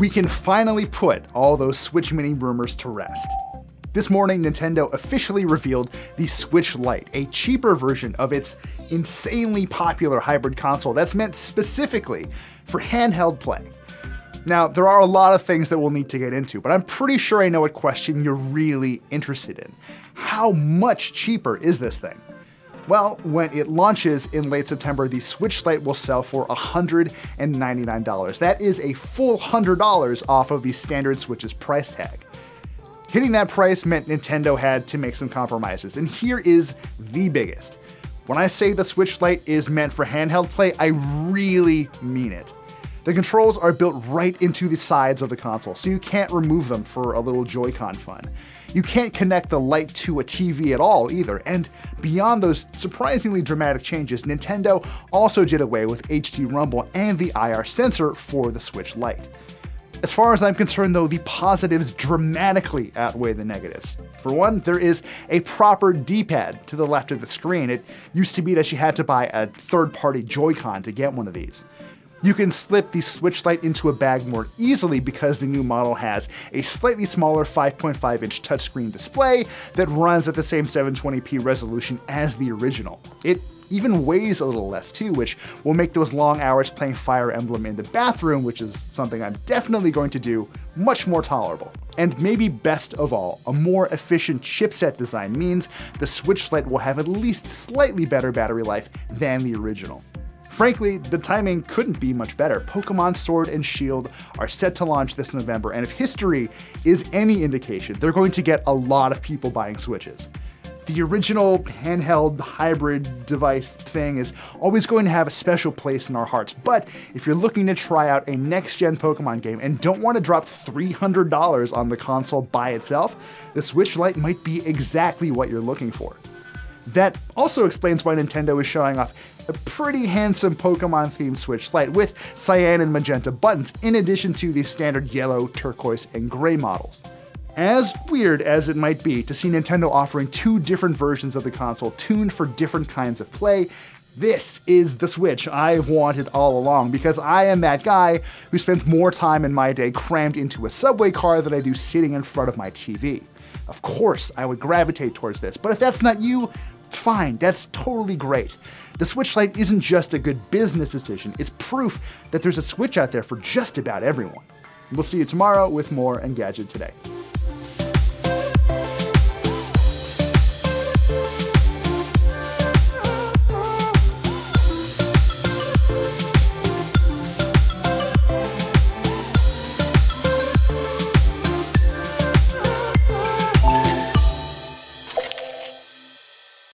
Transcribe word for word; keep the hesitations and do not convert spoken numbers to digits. we can finally put all those Switch Mini rumors to rest. This morning, Nintendo officially revealed the Switch Lite, a cheaper version of its insanely popular hybrid console that's meant specifically for handheld play. Now, there are a lot of things that we'll need to get into, but I'm pretty sure I know what question you're really interested in. How much cheaper is this thing? Well, when it launches in late September, the Switch Lite will sell for one hundred ninety-nine dollars. That is a full one hundred dollars off of the standard Switch's price tag. Hitting that price meant Nintendo had to make some compromises, and here is the biggest. When I say the Switch Lite is meant for handheld play, I really mean it. The controls are built right into the sides of the console, so you can't remove them for a little Joy-Con fun. You can't connect the Lite to a T V at all either, and beyond those surprisingly dramatic changes, Nintendo also did away with H D Rumble and the I R sensor for the Switch Lite. As far as I'm concerned though, the positives dramatically outweigh the negatives. For one, there is a proper D-pad to the left of the screen. It used to be that you had to buy a third-party Joy-Con to get one of these. You can slip the Switch Lite into a bag more easily because the new model has a slightly smaller five point five inch touchscreen display that runs at the same seven twenty p resolution as the original. It even weighs a little less too, which will make those long hours playing Fire Emblem in the bathroom, which is something I'm definitely going to do, much more tolerable. And maybe best of all, a more efficient chipset design means the Switch Lite will have at least slightly better battery life than the original. Frankly, the timing couldn't be much better. Pokemon Sword and Shield are set to launch this November, and if history is any indication, they're going to get a lot of people buying Switches. The original handheld hybrid device thing is always going to have a special place in our hearts, but if you're looking to try out a next-gen Pokemon game and don't want to drop three hundred dollars on the console by itself, the Switch Lite might be exactly what you're looking for. That also explains why Nintendo is showing off a pretty handsome Pokemon-themed Switch Lite with cyan and magenta buttons in addition to the standard yellow, turquoise, and gray models. As weird as it might be to see Nintendo offering two different versions of the console tuned for different kinds of play, this is the Switch I've wanted all along, because I am that guy who spends more time in my day crammed into a subway car than I do sitting in front of my T V. Of course, I would gravitate towards this, but if that's not you, fine, that's totally great. The Switch Lite isn't just a good business decision, it's proof that there's a Switch out there for just about everyone. We'll see you tomorrow with more Engadget Today.